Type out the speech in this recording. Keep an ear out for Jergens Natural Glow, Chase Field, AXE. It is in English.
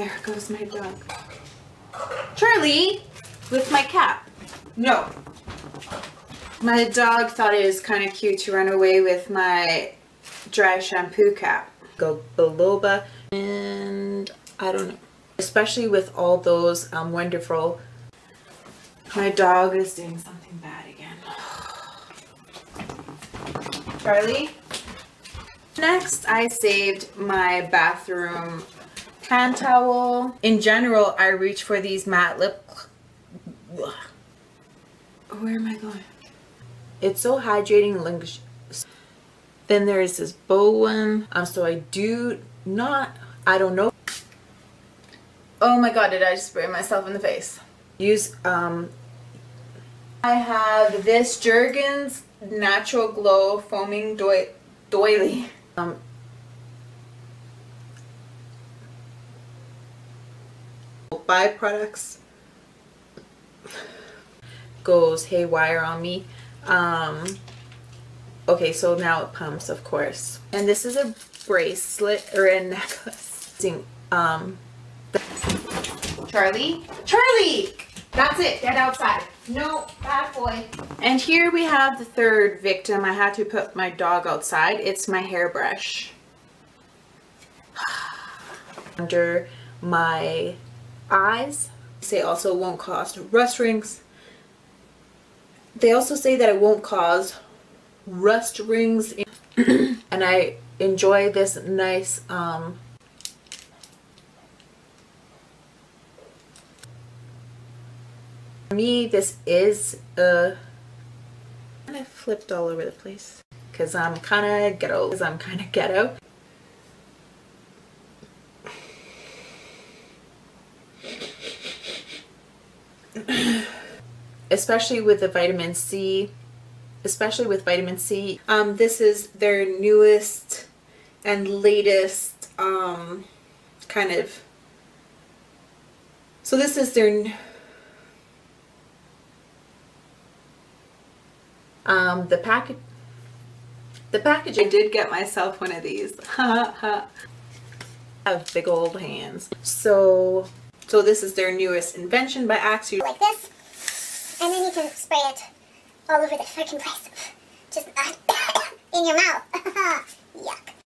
There goes my dog. Charlie! With my cap. No. My dog thought it was kind of cute to run away with my dry shampoo cap. Go biloba, and I don't know. Especially with all those wonderful... My dog is doing something bad again. Charlie? Next, I saved my bathroom hand towel. In general, I reach for these matte lip... Where am I going? It's so hydrating and linguish. Then there is this Bowen. So I do not... I don't know. Oh my god, did I just spray myself in the face? Use, I have this Jergens Natural Glow Foaming Doily. Byproducts goes haywire on me. Okay, so now it pumps, of course. And this is a bracelet or a necklace. Charlie? Charlie! That's it, get outside. No, bad boy. And here we have the third victim. I had to put my dog outside. It's my hairbrush. Under my eyes. They also won't cause rust rings. They also say that it won't cause rust rings. And I enjoy this nice, for me, this is a... kind of flipped all over the place. Because I'm kind of ghetto. Especially with the vitamin C. This is their newest and latest, kind of... So this is their... the package I did get myself one of these. I have big old hands. So this is their newest invention by AXE. Like this, and then you can spray it all over the freaking place. Just in your mouth. Yuck.